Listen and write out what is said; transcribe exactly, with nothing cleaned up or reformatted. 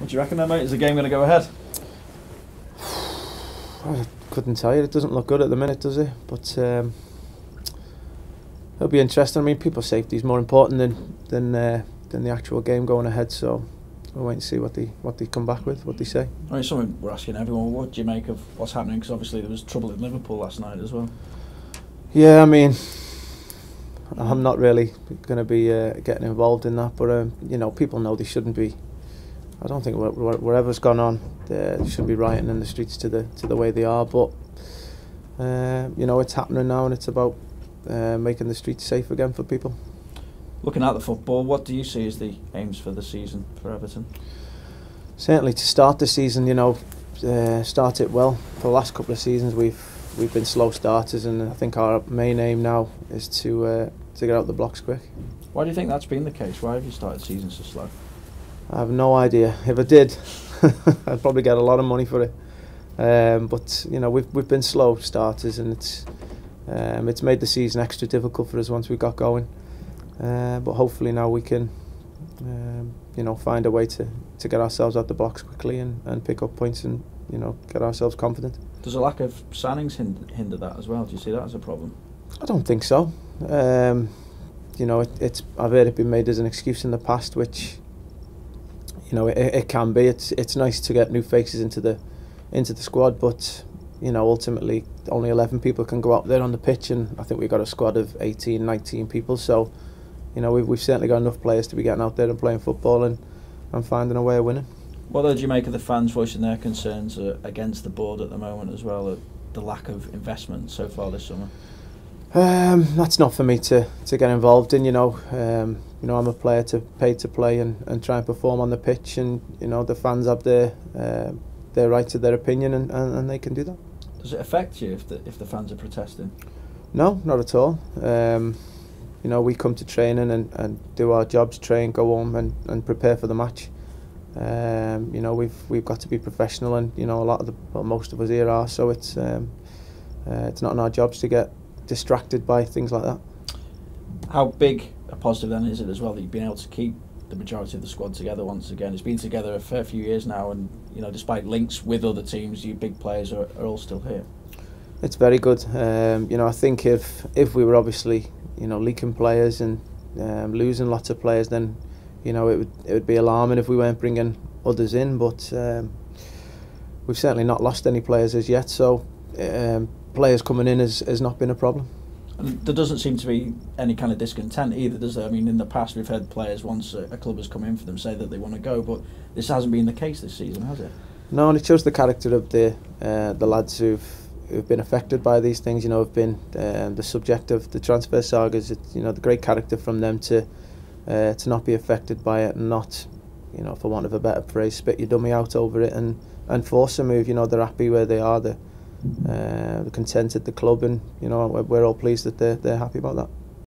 What do you reckon, though, mate? Is the game going to go ahead? I couldn't tell you. It doesn't look good at the minute, does it? But um, it'll be interesting. I mean, people's safety is more important than than uh, than the actual game going ahead. So we'll wait and see what they what they come back with, what they say. I mean, something we're asking everyone. What do you make of what's happening? Because obviously there was trouble in Liverpool last night as well. Yeah, I mean, I'm not really going to be uh, getting involved in that. But um, you know, people know they shouldn't be. I don't think whatever's gone on, they should be rioting in the streets to the to the way they are. But uh, you know, it's happening now, and it's about uh, making the streets safe again for people. Looking at the football, what do you see as the aims for the season for Everton? Certainly to start the season, you know, uh, start it well. For the last couple of seasons, we've we've been slow starters, and I think our main aim now is to uh, to get out the blocks quick. Why do you think that's been the case? Why have you started seasons so slow? I have no idea. If I did, I'd probably get a lot of money for it. Um, but you know, we've we've been slow starters, and it's um, it's made the season extra difficult for us once we got going. Uh, but hopefully now we can, um, you know, find a way to to get ourselves out the box quickly and and pick up points and you know get ourselves confident. Does a lack of signings hinder that as well? Do you see that as a problem? I don't think so. Um, you know, it, it's I've heard it been made as an excuse in the past, which. You know, it, it can be. It's it's nice to get new faces into the into the squad, but you know, ultimately only eleven people can go out there on the pitch, and I think we've got a squad of eighteen, nineteen people. So, you know, we've we've certainly got enough players to be getting out there and playing football and and finding a way of winning. What do you make of the fans voicing their concerns uh, against the board at the moment as well, uh, the lack of investment so far this summer? Um, that's not for me to to get involved in. You know, um, you know, I'm a player to paid to play and and try and perform on the pitch, and you know, the fans have their uh, their right to their opinion, and, and and they can do that. Does it affect you if the if the fans are protesting? No, not at all. Um, you know, we come to training and and do our jobs, train, go home, and and prepare for the match. Um, you know, we've we've got to be professional, and you know, a lot of the well, most of us here are. So it's um, uh, it's not in our jobs to get distracted by things like that. How big a positive then is it as well that you've been able to keep the majority of the squad together once again? It's been together a fair few years now, and you know, despite links with other teams, you big players are, are all still here. It's very good. Um, you know, I think if if we were obviously you know leaking players and um, losing lots of players, then you know it would it would be alarming if we weren't bringing others in. But um, we've certainly not lost any players as yet, so. Um, players coming in has, has not been a problem. And there doesn't seem to be any kind of discontent either, does there? I mean, in the past we've heard players, once a, a club has come in for them, say that they want to go, but this hasn't been the case this season, has it? No, and it shows the character of the uh, the lads who've who've been affected by these things, you know, have been um, the subject of the transfer sagas. It's, you know, the great character from them to uh, to not be affected by it, and not, you know, for want of a better phrase, spit your dummy out over it and, and force a move. You know, they're happy where they are, they're Uh, content at the club, and you know we're, we're all pleased that they're, they're happy about that.